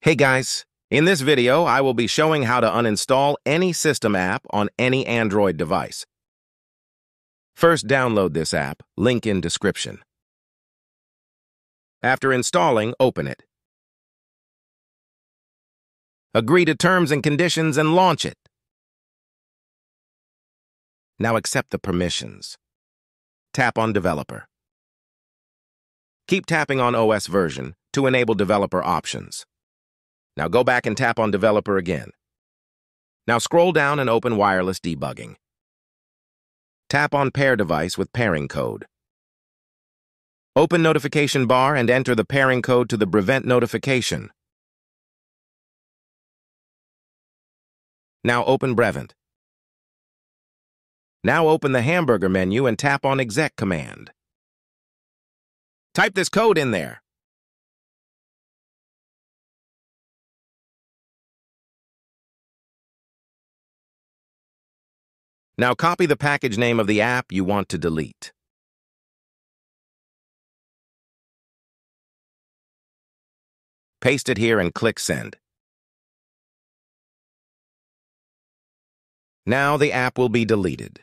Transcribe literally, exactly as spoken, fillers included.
Hey guys, in this video I will be showing how to uninstall any system app on any Android device. First, download this app, link in description. After installing, open it. Agree to terms and conditions and launch it. Now accept the permissions. Tap on Developer. Keep tapping on O S version to enable developer options. Now go back and tap on Developer again. Now scroll down and open Wireless Debugging. Tap on Pair Device with Pairing Code. Open Notification Bar and enter the pairing code to the Brevent notification. Now open Brevent. Now open the hamburger menu and tap on Exec command. Type this code in there. Now copy the package name of the app you want to delete. Paste it here and click Send. Now the app will be deleted.